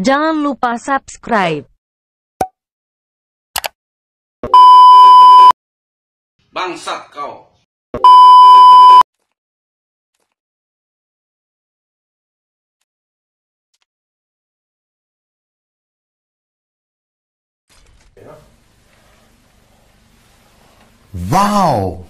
Jangan lupa subscribe. Bangsat kau. Wow.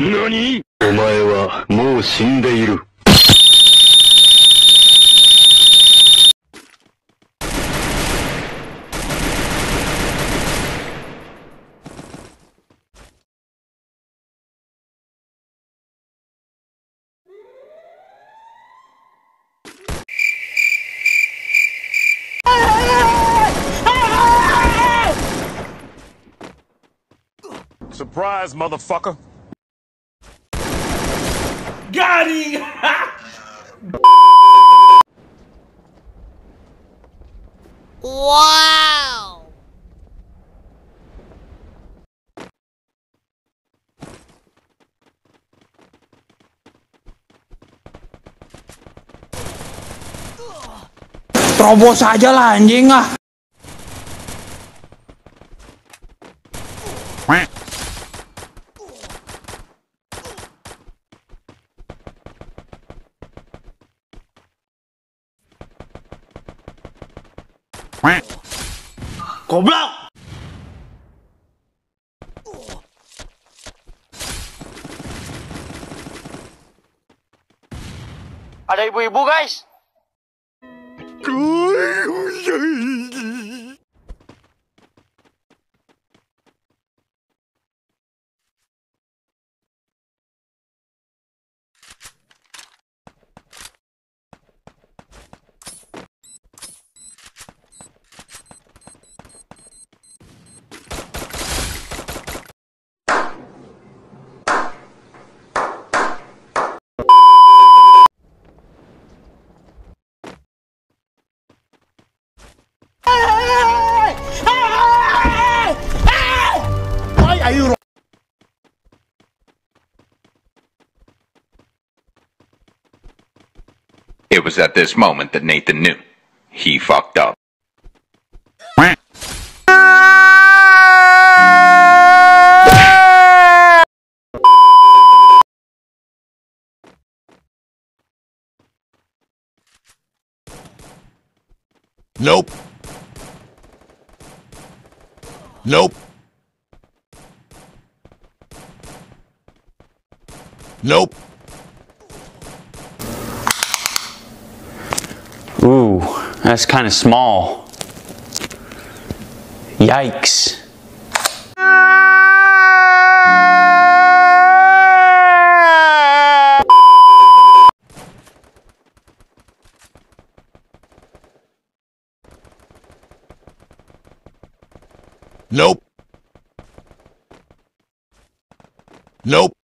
何？お前はもう死んでいる。Surprise, motherfucker. Got him! Wow! Terobos aja lah anjing ah. Goblok! Ada ibu-ibu guys. It was at this moment that Nathan knew. He fucked up. Nope. Nope. Nope. Ooh, that's kind of small. Yikes. Nope. Nope.